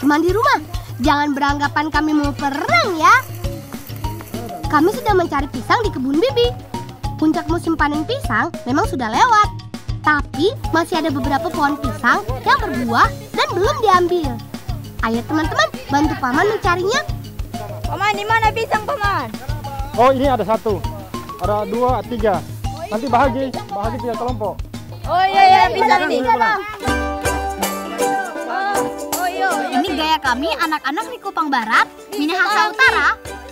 Teman di rumah, jangan beranggapan kami mau perang ya. Kami sudah mencari pisang di kebun bibi. Puncak musim panen pisang memang sudah lewat. Tapi masih ada beberapa pohon pisang yang berbuah dan belum diambil. Ayo teman-teman, bantu Paman mencarinya. Paman, di mana pisang Paman? Oh, ini ada satu, ada dua, tiga. Nanti bahagi tiga kelompok. Oh iya, pisang ini. Ini gaya kami anak-anak di Kupang Barat, Minahasa Utara,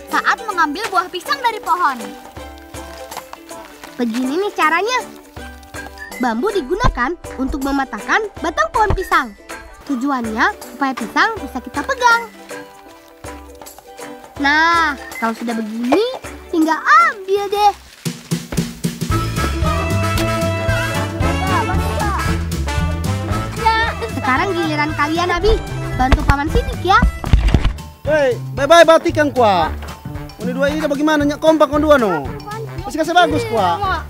saat mengambil buah pisang dari pohon. Begini nih caranya. Bambu digunakan untuk mematahkan batang pohon pisang. Tujuannya supaya pisang bisa kita pegang. Nah, kalau sudah begini, tinggal ambil deh. Sekarang giliran kalian, Abi. Bantu Paman Sidik ya. Hei, bye-bye batikang kuah. Ini dua ini bagaimana? Nyak kompak on dua no. Masih kasih bagus kuah.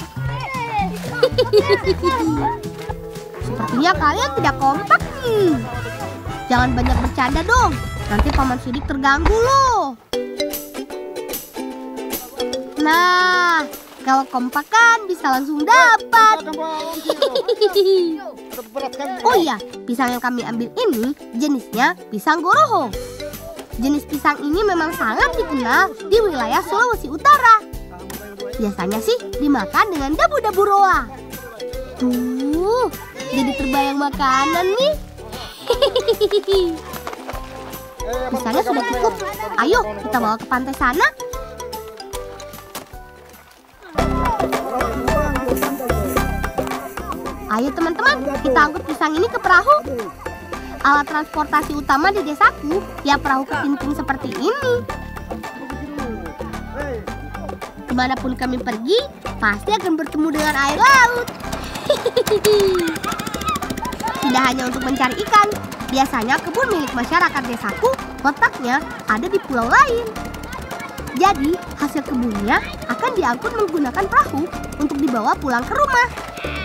Sepertinya kalian tidak kompak nih. Jangan banyak bercanda dong. Nanti Paman Sidik terganggu loh. Nah, kalau kompak kan bisa langsung dapat. Oh iya, pisang yang kami ambil ini jenisnya pisang goroho. Jenis pisang ini memang sangat dikenal di wilayah Sulawesi Utara. Biasanya sih dimakan dengan dabu-dabu roa. Tuh, jadi terbayang makanan nih. Pisangnya sudah cukup. Ayo kita bawa ke pantai sana. Ayo teman-teman, kita angkut pisang ini ke perahu. Alat transportasi utama di desaku, ya perahu ketinting seperti ini. Kemanapun kami pergi, pasti akan bertemu dengan air laut. Tidak hanya untuk mencari ikan, biasanya kebun milik masyarakat desaku letaknya ada di pulau lain. Jadi hasil kebunnya akan diangkut menggunakan perahu untuk dibawa pulang ke rumah.